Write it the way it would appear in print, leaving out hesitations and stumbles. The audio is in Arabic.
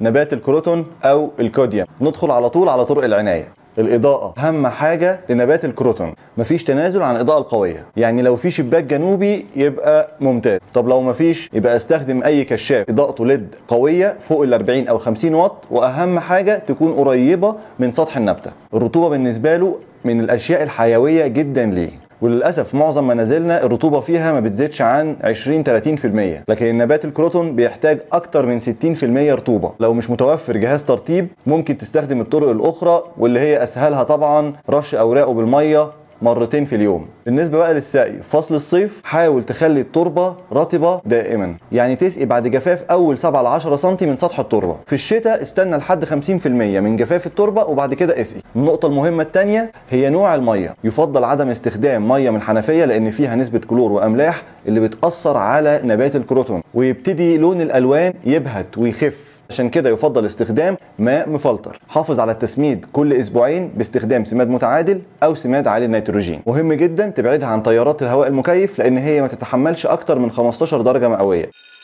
نبات الكروتون أو الكوديوم. ندخل على طول على طرق العناية. الإضاءة أهم حاجة لنبات الكروتون، مفيش تنازل عن الإضاءة القوية، يعني لو في شباك جنوبي يبقى ممتاز، طب لو مفيش يبقى استخدم أي كشاف إضاءته ليد قوية فوق ال 40 أو 50 واط، وأهم حاجة تكون قريبة من سطح النبتة. الرطوبة بالنسبة له من الأشياء الحيوية جدا ليه، وللأسف معظم منازلنا الرطوبة فيها ما بتزيدش عن 20-30%، لكن نبات الكروتون بيحتاج أكتر من 60% رطوبة. لو مش متوفر جهاز ترطيب ممكن تستخدم الطرق الأخرى، واللي هي أسهلها طبعا رش أوراقه بالمية مرتين في اليوم. بالنسبة بقى للسقي فصل الصيف، حاول تخلي التربة رطبة دائما، يعني تسقي بعد جفاف أول 7-10 سم من سطح التربة. في الشتاء استنى لحد 50% من جفاف التربة وبعد كده اسقي. النقطة المهمة الثانية هي نوع المية، يفضل عدم استخدام مية من الحنفية لأن فيها نسبة كلور وأملاح اللي بتأثر على نبات الكروتون، ويبتدي لون الألوان يبهت ويخف، عشان كده يفضل استخدام ماء مفلتر. حافظ على التسميد كل اسبوعين باستخدام سماد متعادل او سماد عالي النيتروجين. مهم جدا تبعدها عن تيارات الهواء المكيف لان هي ما تتحملش اكتر من 15 درجة مئوية.